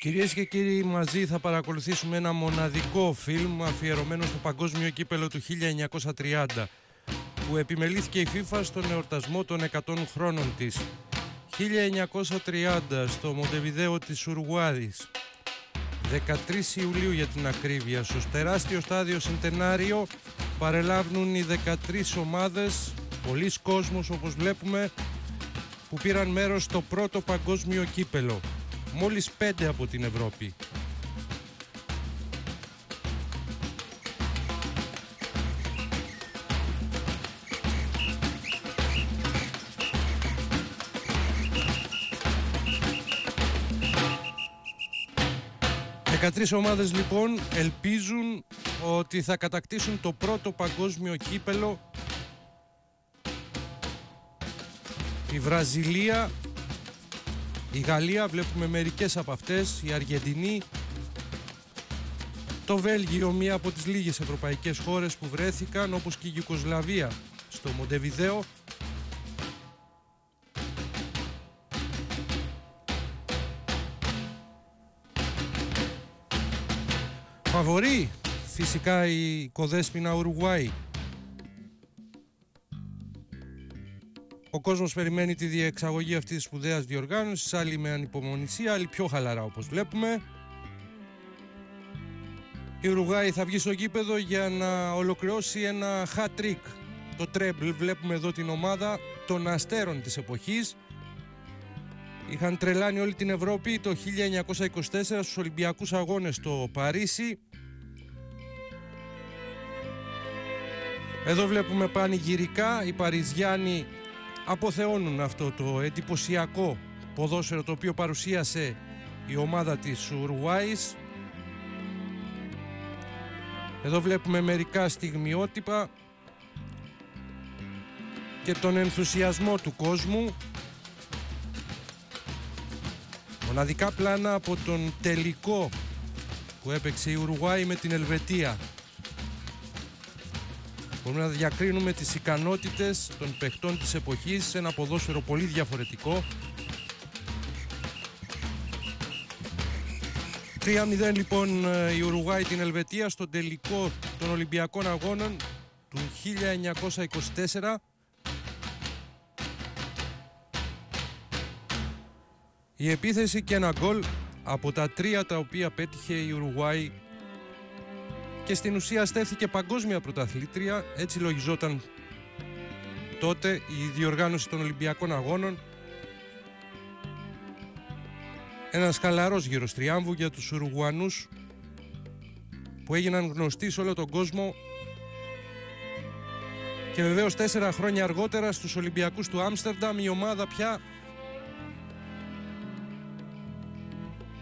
Κυρίες και κύριοι, μαζί θα παρακολουθήσουμε ένα μοναδικό φιλμ αφιερωμένο στο παγκόσμιο κύπελο του 1930 που επιμελήθηκε η FIFA στον εορτασμό των 100 χρόνων της. 1930 στο Μοντεβιδέο της Ουρουγουάης, 13 Ιουλίου για την ακρίβεια, στο τεράστιο στάδιο Σεντενάριο παρελάβουν οι 13 ομάδες, πολλοί κόσμος όπως βλέπουμε, που πήραν μέρος στο πρώτο παγκόσμιο κύπελο. Μόλις 5 από την Ευρώπη. Δεκατρείς ομάδες λοιπόν ελπίζουν ότι θα κατακτήσουν το πρώτο παγκόσμιο κύπελο. Η Βραζιλία, η Γαλλία, βλέπουμε μερικές από αυτές, η Αργεντινή, το Βέλγιο, μία από τις λίγες ευρωπαϊκές χώρες που βρέθηκαν, όπως και η Γιουγκοσλαβία στο Μοντεβιδέο. Φαβορεί φυσικά η οικοδέσποινα Ουρουγουάη. Ο κόσμος περιμένει τη διεξαγωγή αυτής της σπουδαίας διοργάνωσης, άλλοι με ανυπομονησία, άλλοι πιο χαλαρά όπως βλέπουμε. Η Ουρουγουάη θα βγει στο γήπεδο για να ολοκληρώσει ένα hat-trick. Το τρέμπλ, βλέπουμε εδώ την ομάδα των αστέρων της εποχής. Είχαν τρελάνει όλη την Ευρώπη το 1924 στους Ολυμπιακούς Αγώνες στο Παρίσι. Εδώ βλέπουμε πανηγυρικά οι Παριζιάνοι αποθεώνουν αυτό το εντυπωσιακό ποδόσφαιρο το οποίο παρουσίασε η ομάδα της Ουρουγουάης. Εδώ βλέπουμε μερικά στιγμιότυπα και τον ενθουσιασμό του κόσμου. Μοναδικά πλάνα από τον τελικό που έπαιξε η Ουρουγουάη με την Ελβετία. Μπορούμε να διακρίνουμε τις ικανότητες των παιχτών της εποχής σε ένα ποδόσφαιρο πολύ διαφορετικό. 3-0 λοιπόν η Ουρουγουάη την Ελβετία στον τελικό των Ολυμπιακών Αγώνων του 1924. Η επίθεση και ένα γκολ από τα 3 τα οποία πέτυχε η Ουρουγουάη και στην ουσία στέφθηκε παγκόσμια πρωταθλήτρια, έτσι λογιζόταν τότε η διοργάνωση των Ολυμπιακών Αγώνων. Ένας χαλαρός γύρος τριάμβου για τους Ουρουγουανούς που έγιναν γνωστοί σε όλο τον κόσμο και βεβαίως 4 χρόνια αργότερα στους Ολυμπιακούς του Άμστερνταμ η ομάδα πια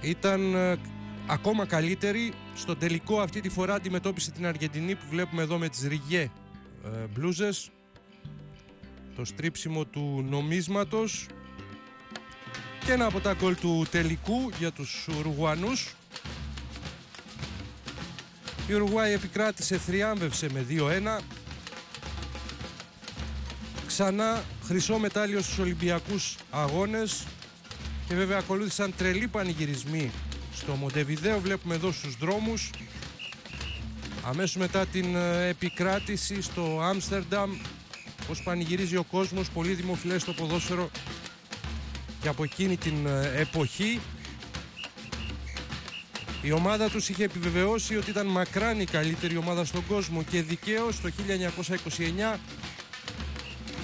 ήταν ακόμα καλύτερη. Στον τελικό αυτή τη φορά αντιμετώπισε την Αργεντινή που βλέπουμε εδώ με τις ριγιέ μπλούζες, το στρίψιμο του νομίσματος και ένα από τα γκολ του τελικού για τους Ουρουγουανούς. Η Ουρουγουάη επικράτησε, θριάμβευσε με 2-1. Ξανά χρυσό μετάλλιο στους Ολυμπιακούς Αγώνες και βέβαια ακολούθησαν τρελοί πανηγυρισμοί στο Μοντεβιδέο, βλέπουμε εδώ στους δρόμους. Αμέσως μετά την επικράτηση στο Άμστερνταμ, πως πανηγυρίζει ο κόσμος, πολύ δημοφιλές το ποδόσφαιρο και από εκείνη την εποχή. Η ομάδα τους είχε επιβεβαιώσει ότι ήταν μακράν η καλύτερη ομάδα στον κόσμο και δικαίως το 1929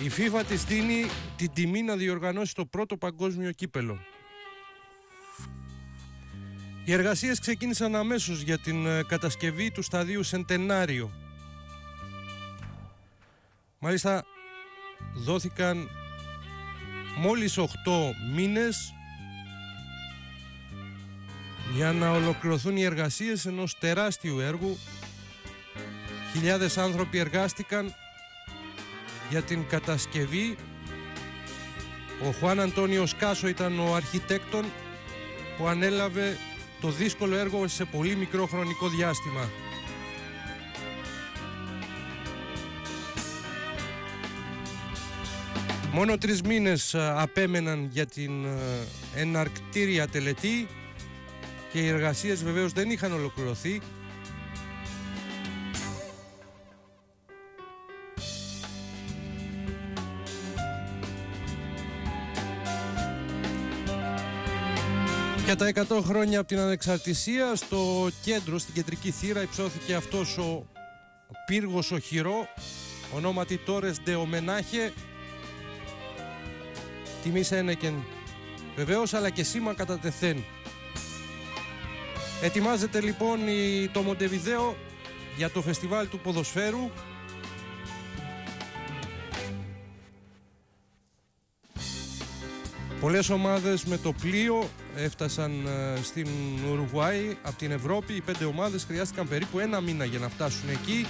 η FIFA της δίνει την τιμή να διοργανώσει το πρώτο παγκόσμιο κύπελο. Οι εργασίες ξεκίνησαν αμέσως για την κατασκευή του σταδίου Σεντενάριο. Μάλιστα δόθηκαν μόλις 8 μήνες για να ολοκληρωθούν οι εργασίες ενός τεράστιου έργου. Χιλιάδες άνθρωποι εργάστηκαν για την κατασκευή. Ο Χουάν Αντώνιος Κάσο ήταν ο αρχιτέκτον που ανέλαβε το δύσκολο έργο σε πολύ μικρό χρονικό διάστημα. Μόνο 3 μήνες απέμεναν για την εναρκτήρια τελετή και οι εργασίες βεβαίως δεν είχαν ολοκληρωθεί. Για τα 100 χρόνια από την Ανεξαρτησία, στο κέντρο, στην κεντρική θύρα, υψώθηκε αυτός ο πύργος, ο χειρό, ονόματι Τόρες Ντεομενάχε. Τιμής ένεκεν βεβαίως, αλλά και σήμα κατά τεθέν. Ετοιμάζεται λοιπόν το Μοντεβιδέο για το φεστιβάλ του ποδοσφαίρου. Πολλές ομάδες με το πλοίο έφτασαν στην Ουρουγουάη από την Ευρώπη. Οι 5 ομάδες χρειάστηκαν περίπου 1 μήνα για να φτάσουν εκεί.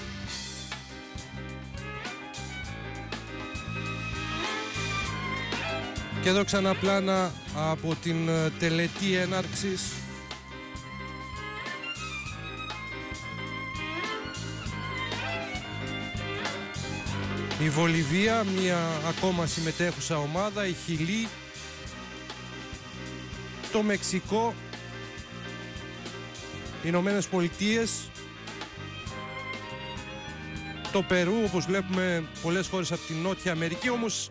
Και εδώ ξανά πλάνα από την τελετή έναρξης. Η Βολιβία, μια ακόμα συμμετέχουσα ομάδα, η Χιλή, το Μεξικό, οι Ηνωμένες Πολιτείες, το Περού, όπως βλέπουμε πολλές χώρες από την Νότια Αμερική. Όμως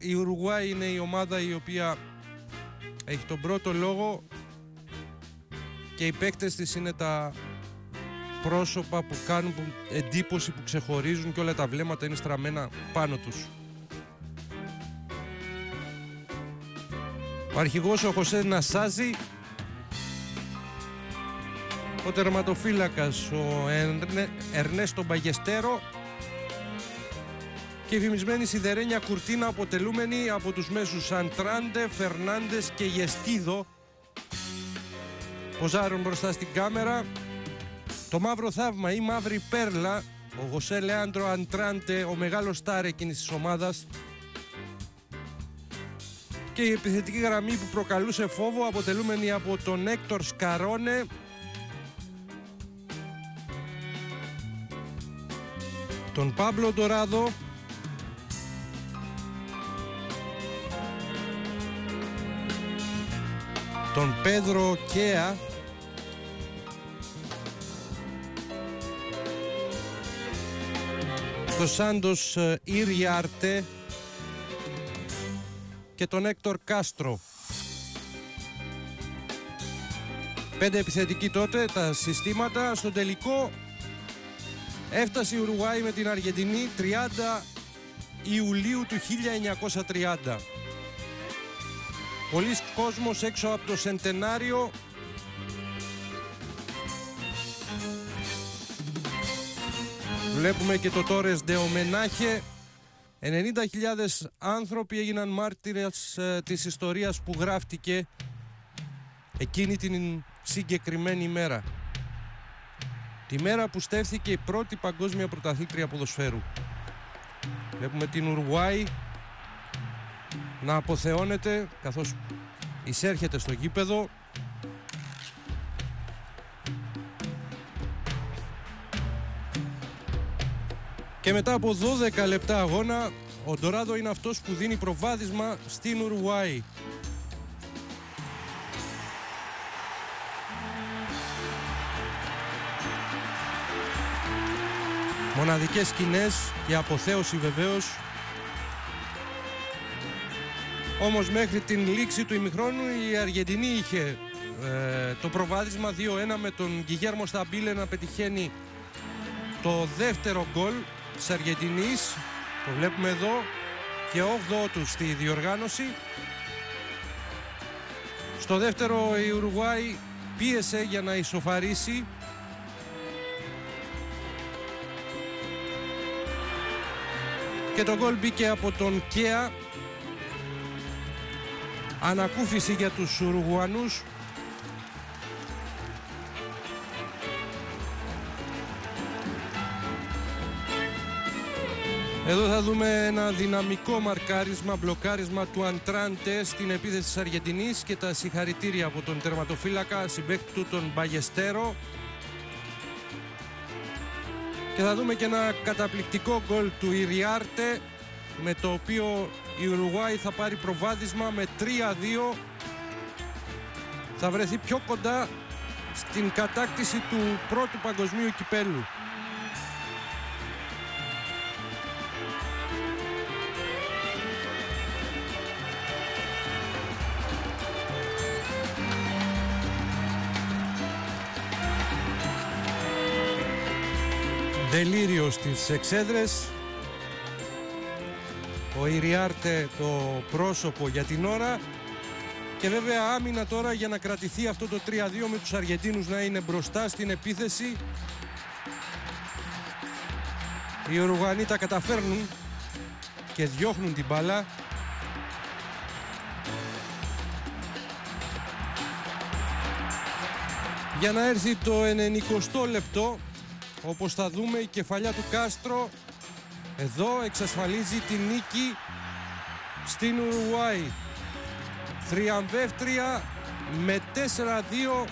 η Ουρουγουάη είναι η ομάδα η οποία έχει τον πρώτο λόγο και οι παίκτες της είναι τα πρόσωπα που κάνουν εντύπωση, που ξεχωρίζουν και όλα τα βλέμματα είναι στραμμένα πάνω τους. Ο αρχηγός ο Χοσέ Νασάσι, ο τερματοφύλακας ο Ερνέστο Μπαγεστέρο και η φημισμένη σιδερένια κουρτίνα αποτελούμενη από τους μέσους Αντράντε, Φερνάντες και Γεστίδο ποζάρουν μπροστά στην κάμερα. Το μαύρο θαύμα ή μαύρη πέρλα, ο Χωσέ Λεάνδρο Αντράντε, ο μεγάλος στάρ εκείνης της ομάδας, και η επιθετική γραμμή που προκαλούσε φόβο αποτελούμενη από τον Έκτορ Σκαρόνε, τον Παύλο Ντοράδο, τον Πέδρο Κέα, τον Σάντος Ιριάρτε και τον Έκτορ Κάστρο. 5 επιθετικοί τότε τα συστήματα. Στον τελικό έφτασε η Ουρουγουάη με την Αργεντινή 30 Ιουλίου του 1930. Πολλοί κόσμος έξω από το Σεντενάριο. Βλέπουμε και το Τόρες Ντεομενάχε. 90.000 άνθρωποι έγιναν μάρτυρες της ιστορίας που γράφτηκε εκείνη την συγκεκριμένη μέρα. Τη μέρα που στέφθηκε η πρώτη παγκόσμια πρωταθλήτρια ποδοσφαίρου. Βλέπουμε την Ουρουγουάη να αποθεώνεται καθώς εισέρχεται στο γήπεδο. Και μετά από 12 λεπτά αγώνα, ο Ντοράδο είναι αυτός που δίνει προβάδισμα στην Ουρουγουάη. Μοναδικές σκηνές και αποθέωση βεβαίως. Όμως μέχρι την λήξη του ημιχρόνου η Αργεντινή είχε το προβάδισμα 2-1 με τον Γκιγιέρμο Σταμπίλε να πετυχαίνει το δεύτερο γκολ της Αργεντινής, το βλέπουμε εδώ, και 8ο του στη διοργάνωση. Στο δεύτερο η Ουρουγουάη πίεσε για να ισοφαρίσει. Και το γκολ μπήκε από τον Κέα. Ανακούφιση για τους Ουρουγουανούς. Εδώ θα δούμε ένα δυναμικό μαρκάρισμα, μπλοκάρισμα του Αντράντε στην επίθεση της Αργεντινής και τα συγχαρητήρια από τον τερματοφύλακα συμπαίκτη του, τον Μπαγεστέρο. Και θα δούμε και ένα καταπληκτικό γκολ του Ιριάρτε, με το οποίο η Ουρουγουάη θα πάρει προβάδισμα με 3-2. θα βρεθεί πιο κοντά στην κατάκτηση του πρώτου παγκοσμίου κυπέλλου. Δελίριο στις εξέδρες. Ο Ιριάρτε το πρόσωπο για την ώρα. Και βέβαια άμυνα τώρα για να κρατηθεί αυτό το 3-2 με τους Αργεντίνους να είναι μπροστά στην επίθεση. Οι Ουρουγανοί τα καταφέρνουν και διώχνουν την μπάλα. Για να έρθει το 90 λεπτό. Όπως θα δούμε, η κεφαλιά του Κάστρο εδώ εξασφαλίζει τη νίκη στην Ουρουγουάη. Θριαμβεύτρια με 4-2,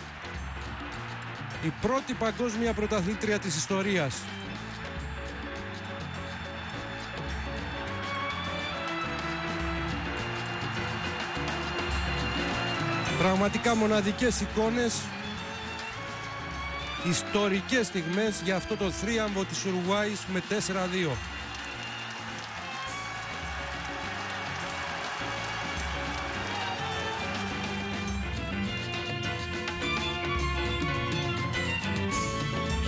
η πρώτη παγκόσμια πρωταθλήτρια της ιστορίας. Πραγματικά μοναδικές εικόνες, ιστορικές στιγμές για αυτό το θρίαμβο της Ουρουγουάης με 4-2.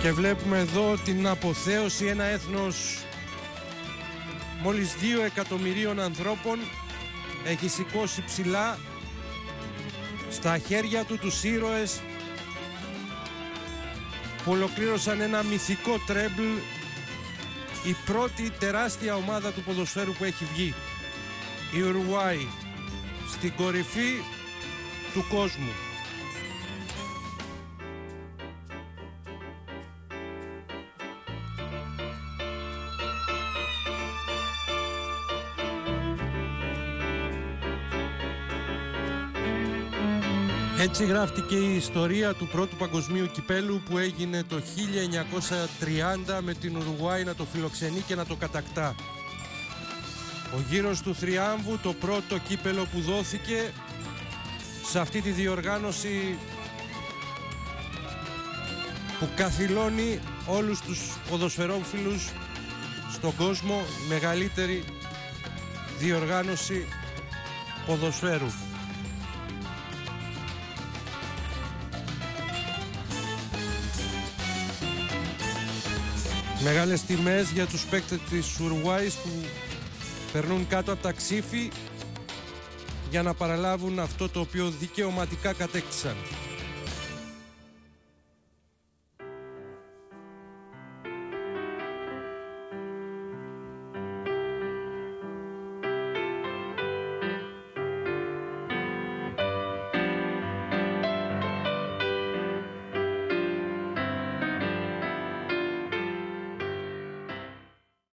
Και βλέπουμε εδώ την αποθέωση, ένα έθνος μόλις 2 εκατομμυρίων ανθρώπων έχει σηκώσει ψηλά στα χέρια του τους ήρωες που ολοκλήρωσαν ένα μυθικό τρέμπλ, η πρώτη τεράστια ομάδα του ποδοσφαίρου που έχει βγει. Η Ουρουγουάη στην κορυφή του κόσμου. Έτσι γράφτηκε η ιστορία του πρώτου παγκοσμίου κυπέλου που έγινε το 1930 με την Ουρουγουάη να το φιλοξενεί και να το κατακτά. Ο γύρος του θριάμβου, το πρώτο κύπελο που δόθηκε σε αυτή τη διοργάνωση που καθυλώνει όλους τους ποδοσφαιρόφιλους στον κόσμο, μεγαλύτερη διοργάνωση ποδοσφαίρου. Μεγάλες τιμές για τους παίκτες της Ουρουγουάης που περνούν κάτω από τα ξύφη για να παραλάβουν αυτό το οποίο δικαιωματικά κατέκτησαν.